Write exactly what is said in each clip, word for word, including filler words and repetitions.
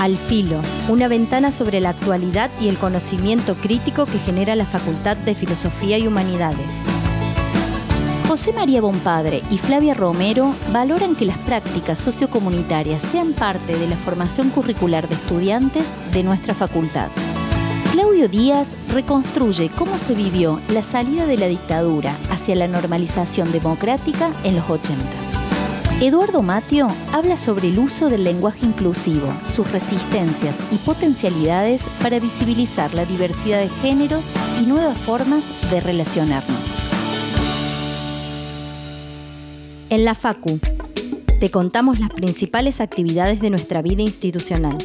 Al Filo, una ventana sobre la actualidad y el conocimiento crítico que genera la Facultad de Filosofía y Humanidades. José María Bompadre y Flavia Romero valoran que las prácticas sociocomunitarias sean parte de la formación curricular de estudiantes de nuestra facultad. Claudio Díaz reconstruye cómo se vivió la salida de la dictadura hacia la normalización democrática en los ochenta. Eduardo Mateo habla sobre el uso del lenguaje inclusivo, sus resistencias y potencialidades para visibilizar la diversidad de género y nuevas formas de relacionarnos. En la Facu, te contamos las principales actividades de nuestra vida institucional.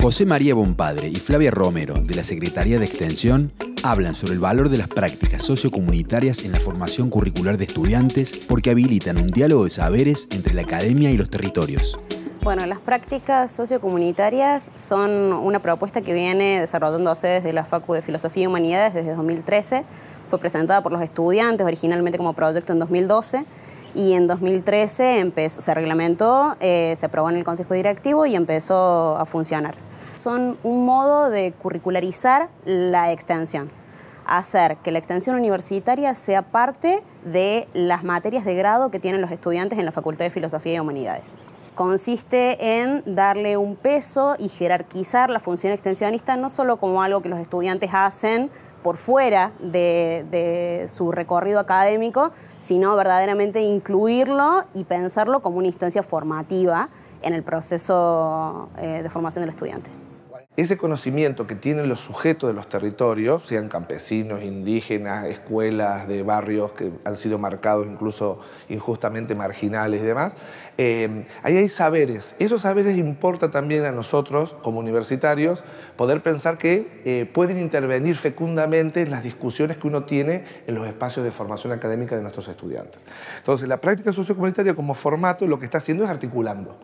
José María Bompadre y Flavia Romero, de la Secretaría de Extensión, hablan sobre el valor de las prácticas sociocomunitarias en la formación curricular de estudiantes porque habilitan un diálogo de saberes entre la academia y los territorios. Bueno, las prácticas sociocomunitarias son una propuesta que viene desarrollándose desde la Facultad de Filosofía y Humanidades desde dos mil trece. Fue presentada por los estudiantes originalmente como proyecto en dos mil doce y en dos mil trece empezó, se reglamentó, eh, se aprobó en el Consejo Directivo y empezó a funcionar. Son un modo de curricularizar la extensión, hacer que la extensión universitaria sea parte de las materias de grado que tienen los estudiantes en la Facultad de Filosofía y Humanidades. Consiste en darle un peso y jerarquizar la función extensionista no solo como algo que los estudiantes hacen por fuera de, de su recorrido académico, sino verdaderamente incluirlo y pensarlo como una instancia formativa en el proceso de formación del estudiante. Ese conocimiento que tienen los sujetos de los territorios, sean campesinos, indígenas, escuelas de barrios que han sido marcados incluso injustamente marginales y demás, eh, ahí hay saberes. Esos saberes importa también a nosotros como universitarios poder pensar que eh, pueden intervenir fecundamente en las discusiones que uno tiene en los espacios de formación académica de nuestros estudiantes. Entonces, la práctica sociocomunitaria como formato lo que está haciendo es articulando.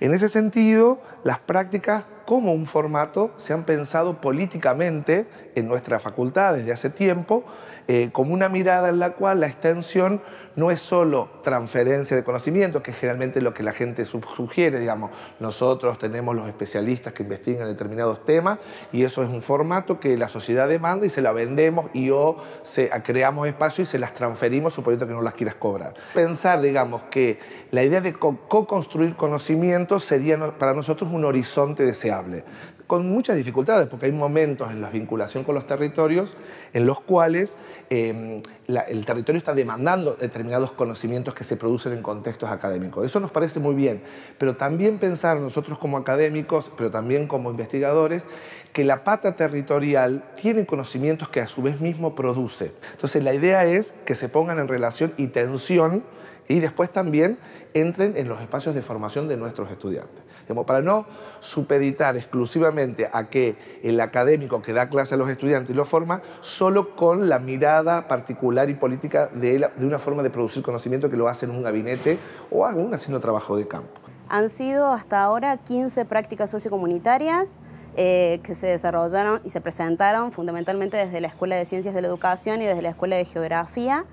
En ese sentido, las prácticas como un formato se han pensado políticamente en nuestra facultad desde hace tiempo, eh, como una mirada en la cual la extensión no es solo transferencia de conocimientos, que es generalmente lo que la gente sugiere, digamos, nosotros tenemos los especialistas que investigan determinados temas y eso es un formato que la sociedad demanda y se la vendemos y o se, creamos espacio y se las transferimos suponiendo que no las quieras cobrar. Pensar, digamos, que la idea de co-construir conocimiento sería para nosotros un horizonte deseable, con muchas dificultades, porque hay momentos en la vinculación con los territorios en los cuales eh, la, el territorio está demandando determinados conocimientos que se producen en contextos académicos. Eso nos parece muy bien, pero también pensar nosotros como académicos, pero también como investigadores, que la pata territorial tiene conocimientos que a su vez mismo produce. Entonces la idea es que se pongan en relación y tensión y después también entren en los espacios de formación de nuestros estudiantes. Para no supeditar exclusivamente a que el académico que da clase a los estudiantes y los forma solo con la mirada particular y política de, la, de una forma de producir conocimiento que lo hace en un gabinete o aún haciendo trabajo de campo. Han sido hasta ahora quince prácticas sociocomunitarias eh, que se desarrollaron y se presentaron fundamentalmente desde la Escuela de Ciencias de la Educación y desde la Escuela de Geografía.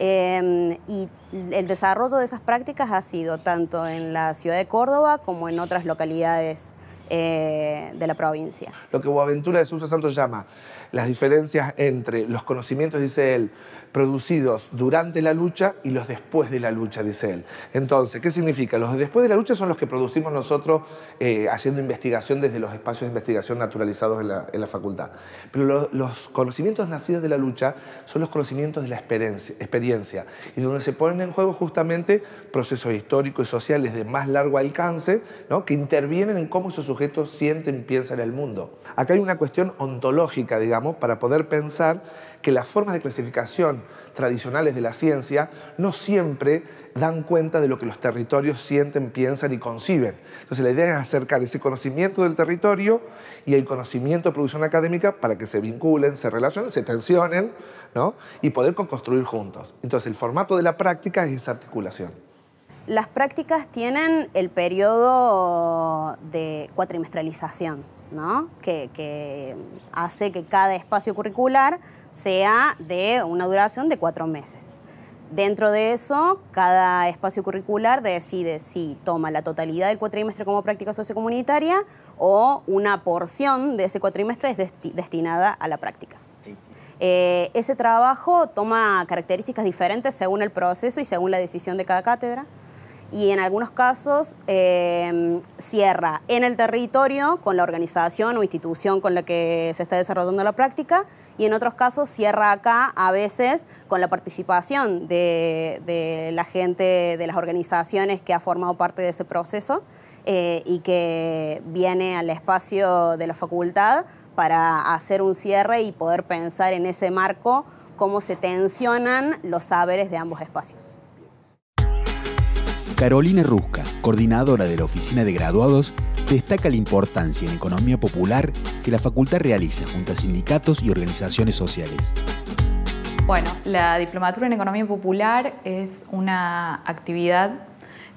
Eh, y el desarrollo de esas prácticas ha sido tanto en la ciudad de Córdoba como en otras localidades eh, de la provincia. Lo que Boaventura de Sousa Santos llama las diferencias entre los conocimientos, dice él, producidos durante la lucha y los después de la lucha, dice él. Entonces, ¿qué significa? Los después de la lucha son los que producimos nosotros eh, haciendo investigación desde los espacios de investigación naturalizados en la, en la facultad. Pero lo, los conocimientos nacidos de la lucha son los conocimientos de la experiencia, experiencia y donde se ponen en juego justamente procesos históricos y sociales de más largo alcance, ¿no?, que intervienen en cómo esos sujetos sienten, piensan en el mundo. Acá hay una cuestión ontológica, digamos, para poder pensar que las formas de clasificación tradicionales de la ciencia no siempre dan cuenta de lo que los territorios sienten, piensan y conciben. Entonces la idea es acercar ese conocimiento del territorio y el conocimiento de producción académica para que se vinculen, se relacionen, se tensionen, ¿no?, y poder construir juntos. Entonces el formato de la práctica es esa articulación. Las prácticas tienen el periodo de cuatrimestralización, ¿no?, que, que hace que cada espacio curricular sea de una duración de cuatro meses. Dentro de eso, cada espacio curricular decide si toma la totalidad del cuatrimestre como práctica sociocomunitaria o una porción de ese cuatrimestre es desti- destinada a la práctica. Eh, ese trabajo toma características diferentes según el proceso y según la decisión de cada cátedra. Y en algunos casos eh, cierra en el territorio con la organización o institución con la que se está desarrollando la práctica y en otros casos cierra acá a veces con la participación de, de la gente, de las organizaciones que ha formado parte de ese proceso eh, y que viene al espacio de la facultad para hacer un cierre y poder pensar en ese marco cómo se tensionan los saberes de ambos espacios. Carolina Rusca, coordinadora de la Oficina de Graduados, destaca la importancia en economía popular que la facultad realiza junto a sindicatos y organizaciones sociales. Bueno, la Diplomatura en Economía Popular es una actividad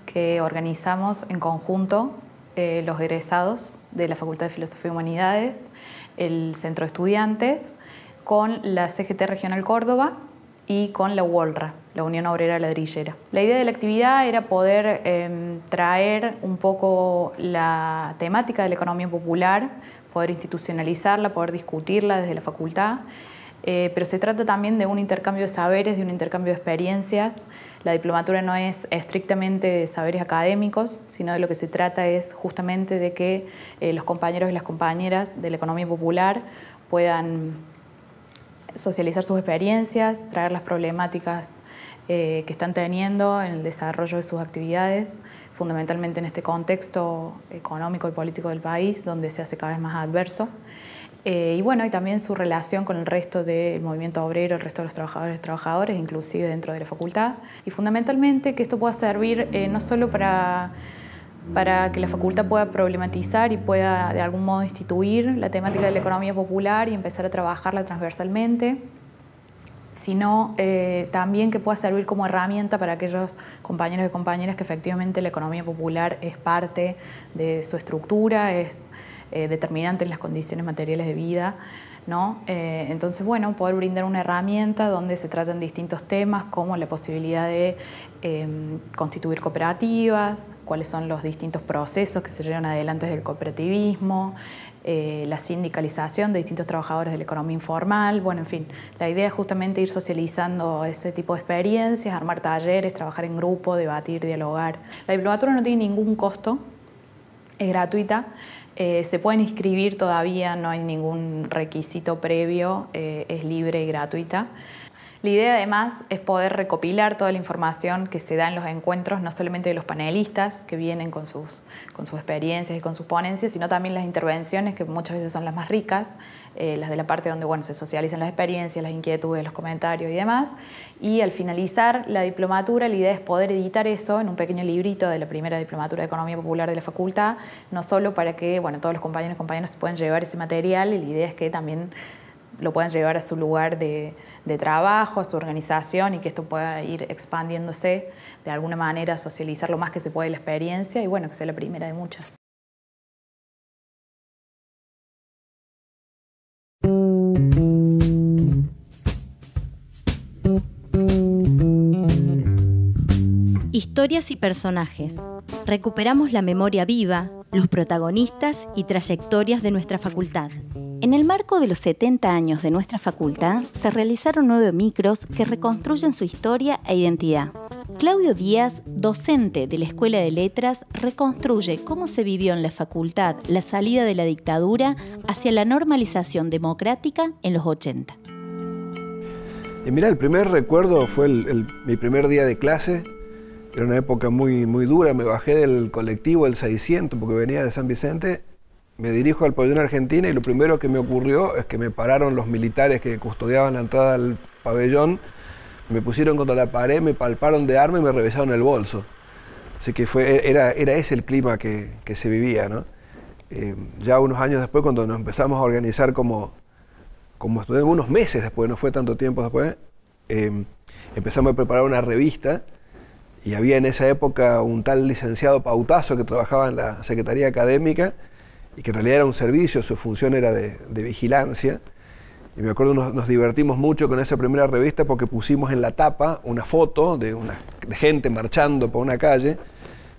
que organizamos en conjunto eh, los egresados de la Facultad de Filosofía y Humanidades, el Centro de Estudiantes, con la C G T Regional Córdoba y con la UOLRA, la Unión Obrera Ladrillera. La idea de la actividad era poder eh, traer un poco la temática de la economía popular, poder institucionalizarla, poder discutirla desde la facultad, eh, pero se trata también de un intercambio de saberes, de un intercambio de experiencias. La diplomatura no es estrictamente de saberes académicos, sino de lo que se trata es justamente de que eh, los compañeros y las compañeras de la economía popular puedan socializar sus experiencias, traer las problemáticas eh, que están teniendo en el desarrollo de sus actividades, fundamentalmente en este contexto económico y político del país, donde se hace cada vez más adverso. Eh, y bueno, y también su relación con el resto del movimiento obrero, el resto de los trabajadores y trabajadoras, inclusive dentro de la facultad. Y fundamentalmente que esto pueda servir eh, no solo para... para que la facultad pueda problematizar y pueda de algún modo instituir la temática de la economía popular y empezar a trabajarla transversalmente, sino eh, también que pueda servir como herramienta para aquellos compañeros y compañeras que efectivamente la economía popular es parte de su estructura, es eh, determinante en las condiciones materiales de vida, ¿no? Eh, entonces, bueno, poder brindar una herramienta donde se tratan distintos temas como la posibilidad de eh, constituir cooperativas, cuáles son los distintos procesos que se llevan adelante desde el cooperativismo, eh, la sindicalización de distintos trabajadores de la economía informal, bueno, en fin, la idea es justamente ir socializando este tipo de experiencias, armar talleres, trabajar en grupo, debatir, dialogar. La diplomatura no tiene ningún costo, es gratuita. Eh, se pueden inscribir todavía, no hay ningún requisito previo, eh, es libre y gratuita. La idea además es poder recopilar toda la información que se da en los encuentros, no solamente de los panelistas que vienen con sus, con sus experiencias y con sus ponencias, sino también las intervenciones que muchas veces son las más ricas, eh, las de la parte donde bueno, se socializan las experiencias, las inquietudes, los comentarios y demás. Y al finalizar la diplomatura, la idea es poder editar eso en un pequeño librito de la primera diplomatura de Economía Popular de la facultad, no solo para que bueno, todos los compañeros y compañeras puedan llevar ese material, y la idea es que también lo puedan llevar a su lugar de, de trabajo, a su organización y que esto pueda ir expandiéndose de alguna manera, socializar lo más que se puede la experiencia y bueno, que sea la primera de muchas. Historias y personajes. Recuperamos la memoria viva, los protagonistas y trayectorias de nuestra facultad. En el marco de los setenta años de nuestra facultad, se realizaron nueve micros que reconstruyen su historia e identidad. Claudio Díaz, docente de la Escuela de Letras, reconstruye cómo se vivió en la facultad la salida de la dictadura hacia la normalización democrática en los ochenta. Y mirá, el primer recuerdo fue el, el, mi primer día de clase. Era una época muy, muy dura, me bajé del colectivo del seiscientos porque venía de San Vicente, me dirijo al pabellón Argentina y lo primero que me ocurrió es que me pararon los militares que custodiaban la entrada al pabellón, me pusieron contra la pared, me palparon de arma y me revisaron el bolso. Así que fue, era, era ese el clima que, que se vivía, ¿no? Eh, ya unos años después, cuando nos empezamos a organizar como, como estudiantes, unos meses después, no fue tanto tiempo después, eh, empezamos a preparar una revista. Y había en esa época un tal licenciado Pautazo que trabajaba en la Secretaría Académica y que en realidad era un servicio, su función era de, de vigilancia. Y me acuerdo, nos, nos divertimos mucho con esa primera revista porque pusimos en la tapa una foto de, una, de gente marchando por una calle,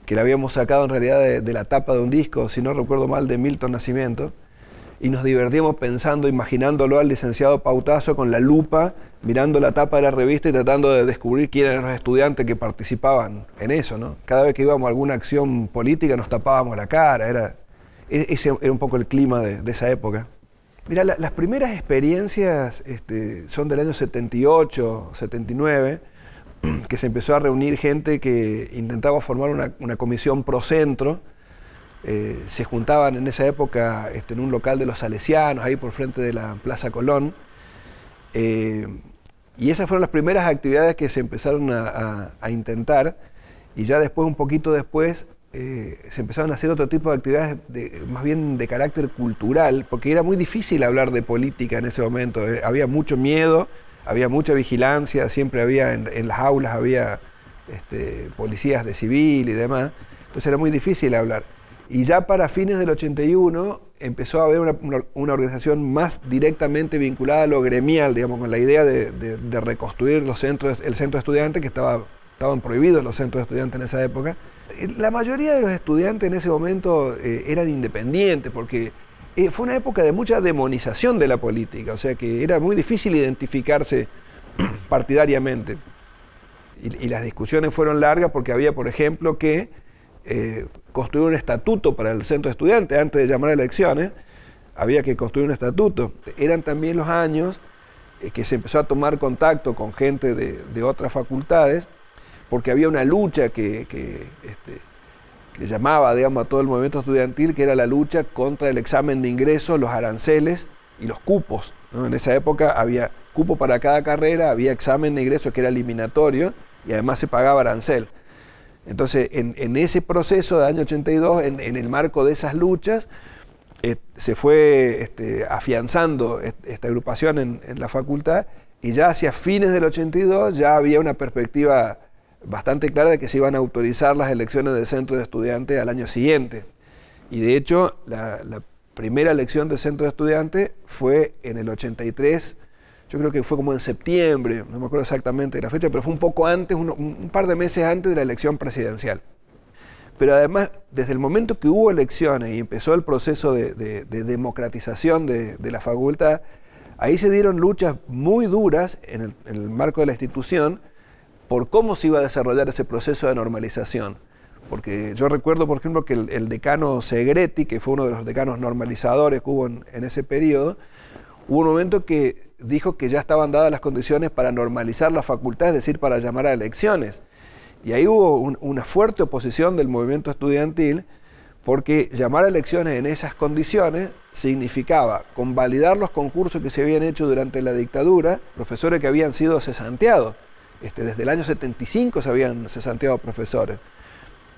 que la habíamos sacado en realidad de, de la tapa de un disco, si no recuerdo mal, de Milton Nascimento, y nos divertíamos pensando, imaginándolo al licenciado Pautazo con la lupa, mirando la tapa de la revista y tratando de descubrir quiénes eran los estudiantes que participaban en eso, ¿no? Cada vez que íbamos a alguna acción política nos tapábamos la cara, era, ese era un poco el clima de, de esa época. Mirá, la, las primeras experiencias este, son del año setenta y ocho, setenta y nueve, que se empezó a reunir gente que intentaba formar una, una comisión pro-centro. Eh, se juntaban en esa época este, en un local de los Salesianos, ahí por frente de la Plaza Colón. Eh, y esas fueron las primeras actividades que se empezaron a, a, a intentar. Y ya después, un poquito después, Eh, se empezaron a hacer otro tipo de actividades de, más bien de carácter cultural, porque era muy difícil hablar de política en ese momento. Eh, había mucho miedo, había mucha vigilancia, siempre había en, en las aulas había este, policías de civil y demás, entonces era muy difícil hablar. Y ya para fines del ochenta y uno empezó a haber una, una, una organización más directamente vinculada a lo gremial, digamos, con la idea de, de, de reconstruir los centros, el centro de estudiantes, que estaba, estaban prohibidos los centros de estudiantes en esa época. La mayoría de los estudiantes en ese momento eh, eran independientes, porque eh, fue una época de mucha demonización de la política, o sea que era muy difícil identificarse partidariamente. Y, y las discusiones fueron largas porque había, por ejemplo, que eh, construir un estatuto para el centro de estudiantes antes de llamar a elecciones, había que construir un estatuto. Eran también los años eh, que se empezó a tomar contacto con gente de, de otras facultades, porque había una lucha que, que, este, que llamaba, digamos, a todo el movimiento estudiantil, que era la lucha contra el examen de ingresos, los aranceles y los cupos, ¿no? En esa época había cupo para cada carrera, había examen de ingresos que era eliminatorio y además se pagaba arancel. Entonces, en, en ese proceso del año ochenta y dos, en, en el marco de esas luchas, eh, se fue este, afianzando esta agrupación en, en la facultad, y ya hacia fines del ochenta y dos ya había una perspectiva bastante clara de que se iban a autorizar las elecciones del centro de estudiantes al año siguiente. Y de hecho, la, la primera elección del centro de estudiantes fue en el ochenta y tres, yo creo que fue como en septiembre, no me acuerdo exactamente de la fecha, pero fue un poco antes, un, un par de meses antes de la elección presidencial. Pero además, desde el momento que hubo elecciones y empezó el proceso de, de, de democratización de, de la facultad, ahí se dieron luchas muy duras en el, en el marco de la institución, por cómo se iba a desarrollar ese proceso de normalización. Porque yo recuerdo, por ejemplo, que el, el decano Segreti, que fue uno de los decanos normalizadores que hubo en, en ese periodo, hubo un momento que dijo que ya estaban dadas las condiciones para normalizar la facultad, es decir, para llamar a elecciones. Y ahí hubo un, una fuerte oposición del movimiento estudiantil, porque llamar a elecciones en esas condiciones significaba convalidar los concursos que se habían hecho durante la dictadura, profesores que habían sido cesanteados. Este, desde el año setenta y cinco se habían cesanteado profesores.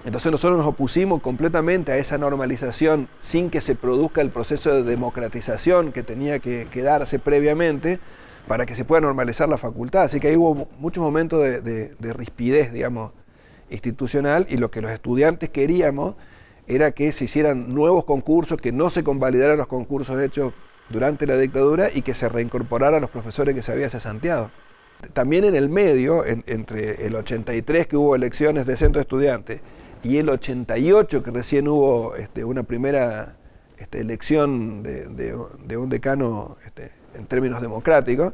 Entonces nosotros nos opusimos completamente a esa normalización sin que se produzca el proceso de democratización que tenía que, que darse previamente para que se pueda normalizar la facultad. Así que ahí hubo muchos momentos de, de, de rispidez, digamos, institucional, y lo que los estudiantes queríamos era que se hicieran nuevos concursos, que no se convalidaran los concursos hechos durante la dictadura y que se reincorporaran los profesores que se habían cesanteado. También en el medio, en, entre el ochenta y tres, que hubo elecciones de centro de estudiantes, y el ochenta y ocho, que recién hubo este, una primera este, elección de, de, de un decano este, en términos democráticos,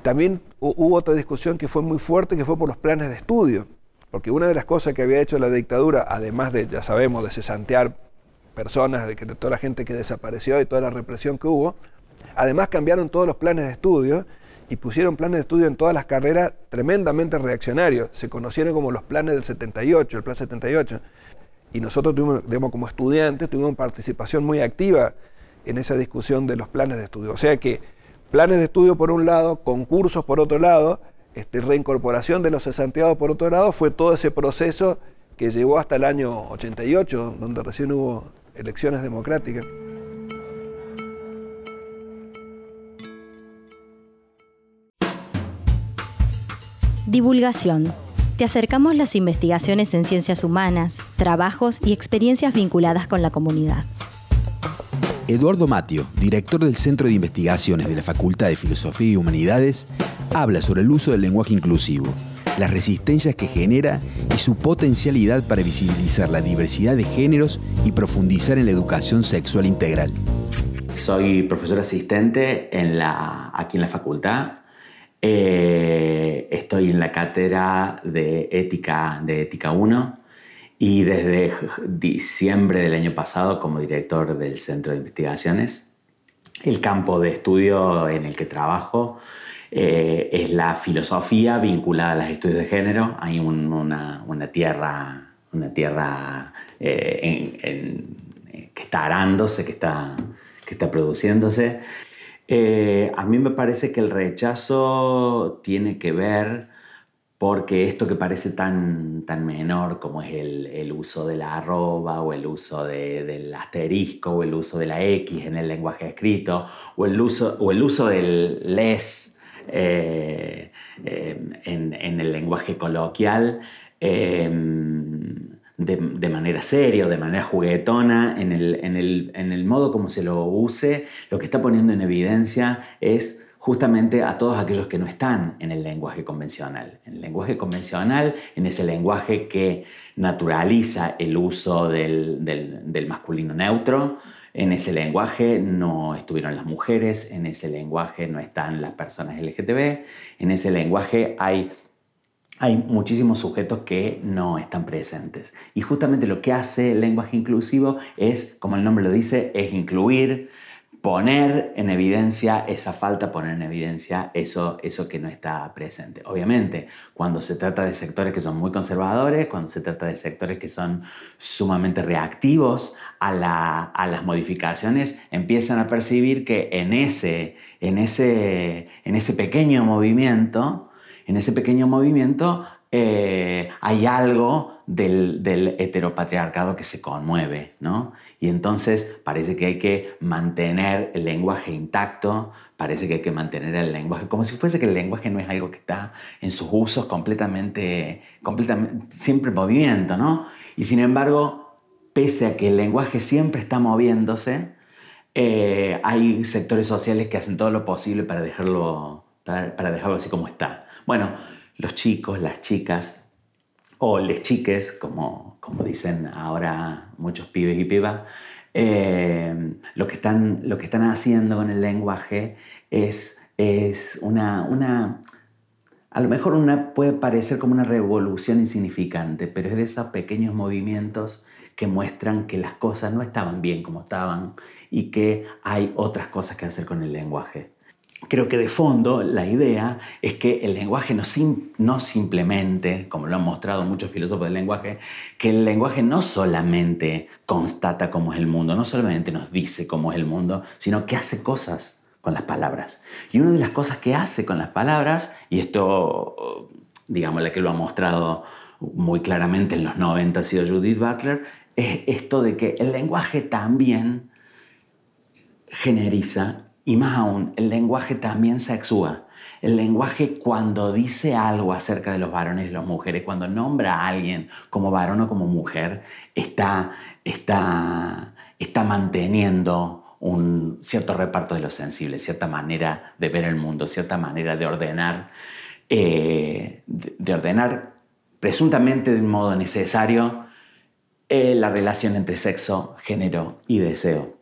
también hubo otra discusión que fue muy fuerte, que fue por los planes de estudio. Porque una de las cosas que había hecho la dictadura, además de, ya sabemos, de cesantear personas, de, que, de toda la gente que desapareció y toda la represión que hubo, además cambiaron todos los planes de estudio, y pusieron planes de estudio en todas las carreras tremendamente reaccionarios. Se conocieron como los planes del setenta y ocho, el plan setenta y ocho. Y nosotros tuvimos, digamos, como estudiantes, tuvimos participación muy activa en esa discusión de los planes de estudio. O sea que planes de estudio por un lado, concursos por otro lado, este, reincorporación de los cesanteados por otro lado, fue todo ese proceso que llegó hasta el año ochenta y ocho, donde recién hubo elecciones democráticas. Divulgación. Te acercamos las investigaciones en ciencias humanas, trabajos y experiencias vinculadas con la comunidad. Eduardo Mateo, director del Centro de Investigaciones de la Facultad de Filosofía y Humanidades, habla sobre el uso del lenguaje inclusivo, las resistencias que genera y su potencialidad para visibilizar la diversidad de géneros y profundizar en la educación sexual integral. Soy profesor asistente en la, aquí en la facultad. Eh, estoy en la cátedra de ética, de ética uno. Y desde diciembre del año pasado como director del Centro de Investigaciones. El campo de estudio en el que trabajo eh, es la filosofía vinculada a los estudios de género. Hay un, una, una tierra, una tierra eh, en, en, que está arándose, que está, que está produciéndose. Eh, a mí me parece que el rechazo tiene que ver porque esto que parece tan, tan menor como es el, el uso de la arroba o el uso de, del asterisco o el uso de la X en el lenguaje escrito o el uso, o el uso del les eh, eh, en, en el lenguaje coloquial eh, de, de manera seria o de manera juguetona, en el, en, el, en el modo como se lo use, lo que está poniendo en evidencia es justamente a todos aquellos que no están en el lenguaje convencional. En el lenguaje convencional, en ese lenguaje que naturaliza el uso del, del, del masculino neutro, en ese lenguaje no estuvieron las mujeres, en ese lenguaje no están las personas L G T B, en ese lenguaje hay, hay muchísimos sujetos que no están presentes. Y justamente lo que hace el lenguaje inclusivo es, como el nombre lo dice, es incluir, poner en evidencia esa falta, poner en evidencia eso, eso que no está presente. Obviamente, cuando se trata de sectores que son muy conservadores, cuando se trata de sectores que son sumamente reactivos a, la, a las modificaciones, empiezan a percibir que en ese, en ese, en ese pequeño movimiento, en ese pequeño movimiento eh, hay algo Del, del heteropatriarcado que se conmueve, ¿no? Y entonces parece que hay que mantener el lenguaje intacto, parece que hay que mantener el lenguaje, como si fuese que el lenguaje no es algo que está en sus usos completamente, completamente siempre en movimiento, ¿no? Y sin embargo, pese a que el lenguaje siempre está moviéndose, eh, hay sectores sociales que hacen todo lo posible para dejarlo, para, para dejarlo así como está. Bueno, los chicos, las chicas, o les chiques, como, como dicen ahora muchos pibes y pibas, eh, lo, que están, lo que están haciendo con el lenguaje es, es una, una... A lo mejor una puede parecer como una revolución insignificante, pero es de esos pequeños movimientos que muestran que las cosas no estaban bien como estaban y que hay otras cosas que hacer con el lenguaje. Creo que de fondo la idea es que el lenguaje no, sim no simplemente, como lo han mostrado muchos filósofos del lenguaje, que el lenguaje no solamente constata cómo es el mundo, no solamente nos dice cómo es el mundo, sino que hace cosas con las palabras. Y una de las cosas que hace con las palabras, y esto, digamos, la que lo ha mostrado muy claramente en los noventa ha sido Judith Butler, es esto de que el lenguaje también generiza. Y más aún, el lenguaje también sexúa. El lenguaje, cuando dice algo acerca de los varones y de las mujeres, cuando nombra a alguien como varón o como mujer, está, está, está manteniendo un cierto reparto de lo sensible, cierta manera de ver el mundo, cierta manera de ordenar, eh, de ordenar presuntamente de un modo necesario eh, la relación entre sexo, género y deseo.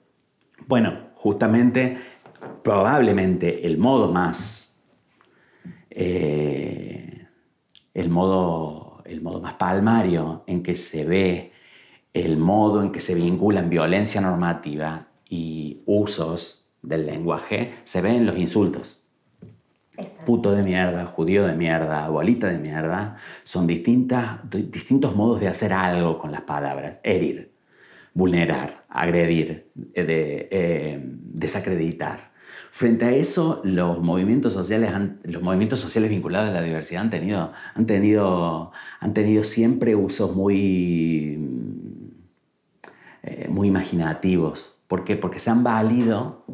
Bueno, justamente, probablemente el modo más eh, el modo el modo más palmario en que se ve el modo en que se vinculan violencia normativa y usos del lenguaje se ve en los insultos. Exacto. Puto de mierda, judío de mierda, bolita de mierda, son distintas, distintos modos de hacer algo con las palabras: herir, vulnerar, agredir, eh, de, eh, desacreditar. Frente a eso, los movimientos sociales, los movimientos sociales vinculados a la diversidad han tenido, han tenido, han tenido siempre usos muy, eh, muy imaginativos. ¿Por qué? Porque se han valido,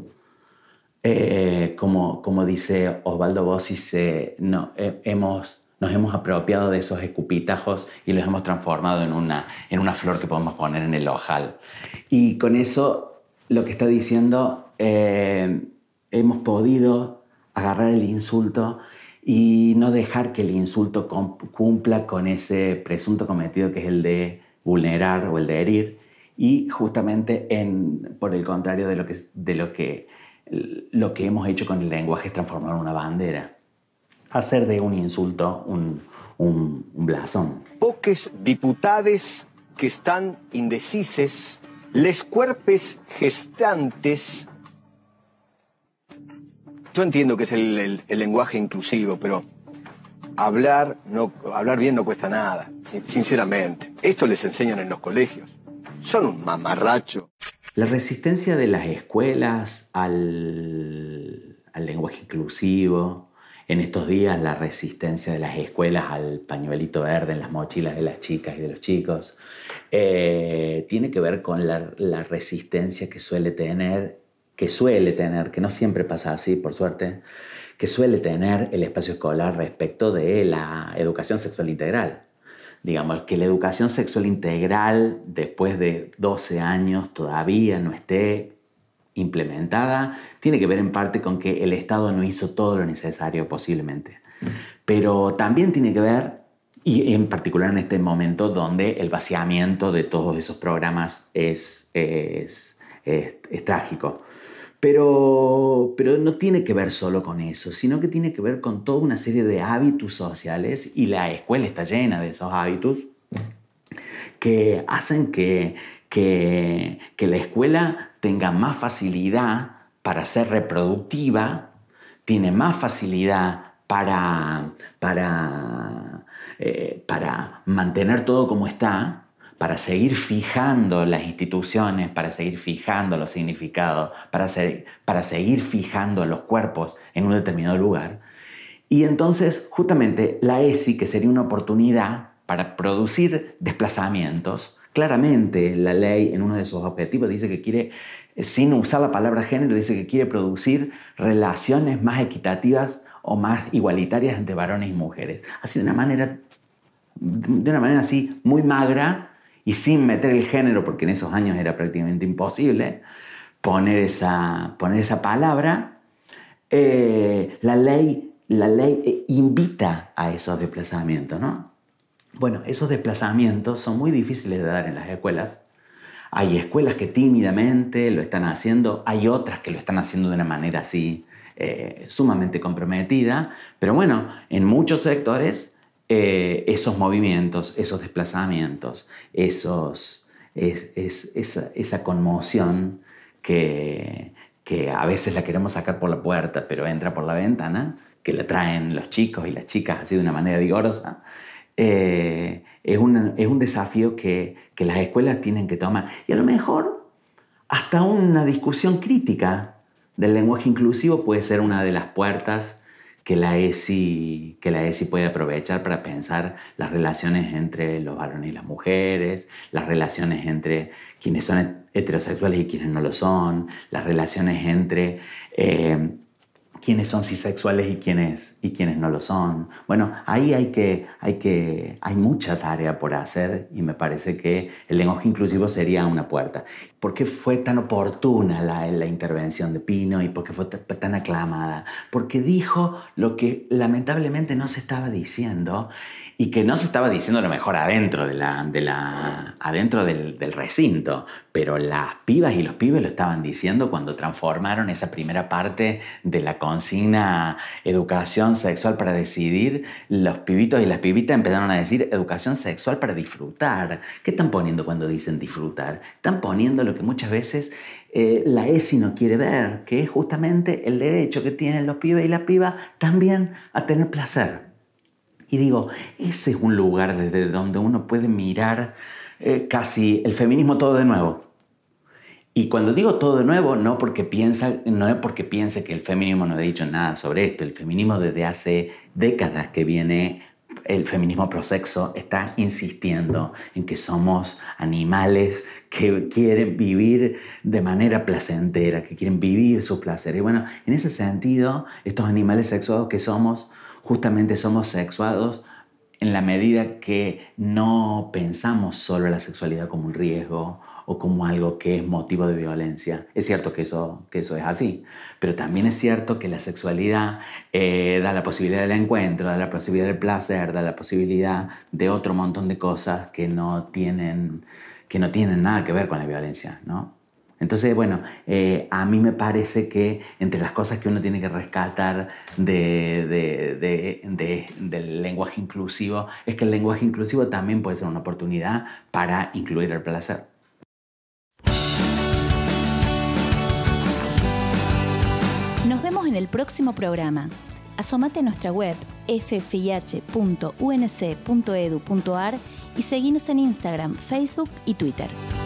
eh, como, como dice Osvaldo Bossis, eh, no, eh, hemos, nos hemos apropiado de esos escupitajos y los hemos transformado en una, en una flor que podemos poner en el ojal. Y con eso lo que está diciendo, eh, hemos podido agarrar el insulto y no dejar que el insulto cumpla con ese presunto cometido que es el de vulnerar o el de herir, y justamente en, por el contrario de, lo que, de lo, que, lo que hemos hecho con el lenguaje es transformar una bandera, hacer de un insulto un, un, un blasón. Poques diputades que están indecises, les cuerpes gestantes. Yo entiendo que es el, el, el lenguaje inclusivo, pero hablar, no, hablar bien no cuesta nada, sinceramente. Esto les enseñan en los colegios. Son un mamarracho. La resistencia de las escuelas al, al lenguaje inclusivo. En estos días, la resistencia de las escuelas al pañuelito verde en las mochilas de las chicas y de los chicos eh, tiene que ver con la, la resistencia que suele tener, que suele tener, que no siempre pasa así, por suerte, que suele tener el espacio escolar respecto de la educación sexual integral. Digamos que la educación sexual integral, después de doce años, todavía no esté implementada, tiene que ver en parte con que el Estado no hizo todo lo necesario posiblemente. Pero también tiene que ver, y en particular en este momento donde el vaciamiento de todos esos programas es, es, es, es trágico. Pero, pero no tiene que ver solo con eso, sino que tiene que ver con toda una serie de hábitos sociales, y la escuela está llena de esos hábitos que hacen que, que, que la escuela tenga más facilidad para ser reproductiva, tiene más facilidad para, para, eh, para mantener todo como está, para seguir fijando las instituciones, para seguir fijando los significados, para, ser, para seguir fijando los cuerpos en un determinado lugar. Y entonces, justamente, la E S I, que sería una oportunidad para producir desplazamientos. Claramente la ley en uno de sus objetivos dice que quiere, sin usar la palabra género, dice que quiere producir relaciones más equitativas o más igualitarias entre varones y mujeres. Así de una manera, de una manera así muy magra y sin meter el género, porque en esos años era prácticamente imposible poner esa, poner esa palabra, eh, la ley, la ley invita a esos desplazamientos, ¿no? Bueno, esos desplazamientos son muy difíciles de dar en las escuelas. Hay escuelas que tímidamente lo están haciendo, hay otras que lo están haciendo de una manera así eh, sumamente comprometida, pero bueno, en muchos sectores eh, esos movimientos, esos desplazamientos, esos, es, es, esa, esa conmoción que, que a veces la queremos sacar por la puerta, pero entra por la ventana, que la traen los chicos y las chicas así de una manera vigorosa. Eh, es, una, es un desafío que, que las escuelas tienen que tomar. Y a lo mejor hasta una discusión crítica del lenguaje inclusivo puede ser una de las puertas que la E S I, que la E S I puede aprovechar para pensar las relaciones entre los varones y las mujeres, las relaciones entre quienes son heterosexuales y quienes no lo son, las relaciones entre... Eh, quiénes son cisexuales y quiénes, y quiénes no lo son. Bueno, ahí hay, que, hay, que, hay mucha tarea por hacer, y me parece que el lenguaje inclusivo sería una puerta. ¿Por qué fue tan oportuna la, la intervención de Pino y por qué fue tan aclamada? Porque dijo lo que lamentablemente no se estaba diciendo, y que no se estaba diciendo a lo mejor adentro, de la, de la, adentro del, del recinto, pero las pibas y los pibes lo estaban diciendo cuando transformaron esa primera parte de la consigna educación sexual para decidir. Los pibitos y las pibitas empezaron a decir educación sexual para disfrutar. ¿Qué están poniendo cuando dicen disfrutar? Están poniendo lo que muchas veces eh, la E S I no quiere ver, que es justamente el derecho que tienen los pibes y las pibas también a tener placer. Y digo, ese es un lugar desde donde uno puede mirar eh, casi el feminismo todo de nuevo. Y cuando digo todo de nuevo, no, porque piensa, no es porque piense que el feminismo no ha dicho nada sobre esto. El feminismo desde hace décadas que viene, el feminismo prosexo, está insistiendo en que somos animales que quieren vivir de manera placentera, que quieren vivir sus placeres. Y bueno, en ese sentido, estos animales sexuados que somos, justamente somos sexuados en la medida que no pensamos solo la sexualidad como un riesgo, o como algo que es motivo de violencia. Es cierto que eso, que eso es así, pero también es cierto que la sexualidad eh, da la posibilidad del encuentro, da la posibilidad del placer, da la posibilidad de otro montón de cosas que no tienen, que no tienen nada que ver con la violencia, ¿no? Entonces, bueno, eh, a mí me parece que entre las cosas que uno tiene que rescatar de, de, de, de, del lenguaje inclusivo es que el lenguaje inclusivo también puede ser una oportunidad para incluir el placer. Nos vemos en el próximo programa. Asómate a nuestra web efe efe i hache punto u ene ce punto edu punto ar y seguinos en Instagram, Facebook y Twitter.